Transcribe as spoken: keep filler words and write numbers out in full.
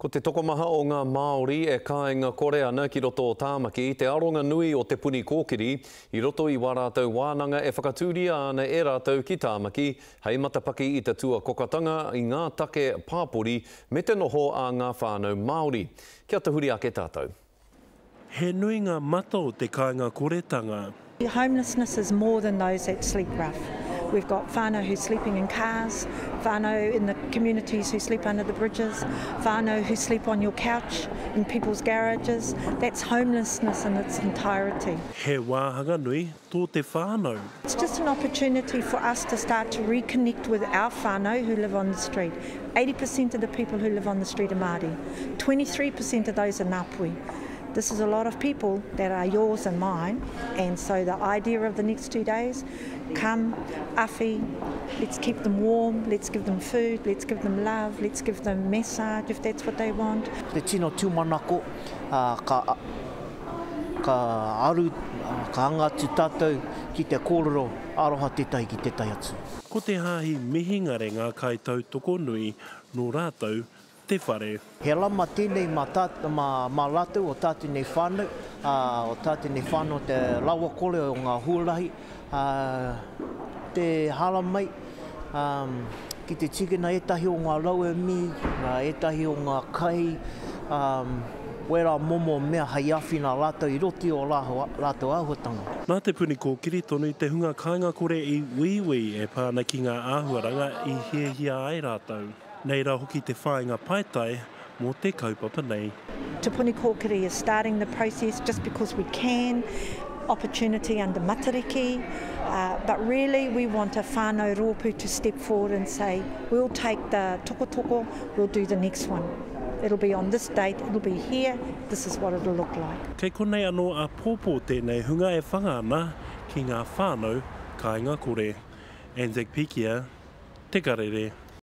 Ko te tokomaha o ngā Māori e kāinga kore ana ki roto o Tāmaki, te aronga nui o Te Puni Kōkiri, i roto i wā rātou Wānanga e whakatūria ana e rātou ki Tāmaki, hei matapaki i te tua kokatanga i ngā take pāpori me te noho a ngā whānau Māori. Kia te huri ake tātou. He nui ngā mata o te kāinga koretanga. Homelessness is more than those that sleep rough. We've got whānau who's sleeping in cars, whānau in the communities who sleep under the bridges, whānau who sleep on your couch, in people's garages. That's homelessness in its entirety. He wāhanga nui tō te whānau. It's just an opportunity for us to start to reconnect with our whānau who live on the street. eighty percent of the people who live on the street are Māori. twenty-three percent of those are Ngāpui. This is a lot of people that are yours and mine, and so the idea of the next two days, come, afi, let's keep them warm, let's give them food, let's give them love, let's give them massage if that's what they want. Te tino tūmanako uh, ka, ka aru, uh, ka angatū tātou ki te kōrero, aroha tētai ki tētai atu. Ko te hāhi mihingare ngā kaitau toko nui no rātou, Te whare. He lama tēnei mā lātou o tātou nei whānau, o tātou nei whānau te lawa kore o ngā huarahi, te haramai, ki te tīkina etahi o ngā rauemi, etahi o ngā kai, wera momo mea hei awhi nā lātou i roti o lātou āhuatanga. Nā Te Puni Kōkiri tonu te hunga kāinga kore i wiwi e pāna ki ngā āhuaranga i hiahia ai rātou. Nei rā hoki te whāinga paitai mō te kaupapa nei. Te Puni Kōkiri is starting the process just because we can, opportunity under Matariki, uh, but really we want a whānau rōpū to step forward and say, we'll take the tokotoko, we'll do the next one. It'll be on this date, it'll be here, this is what it'll look like. Kei konei anō a pōpō tēnei hunga e whangana ki ngā whānau kāinga kore. Anzac Pikia, te karere.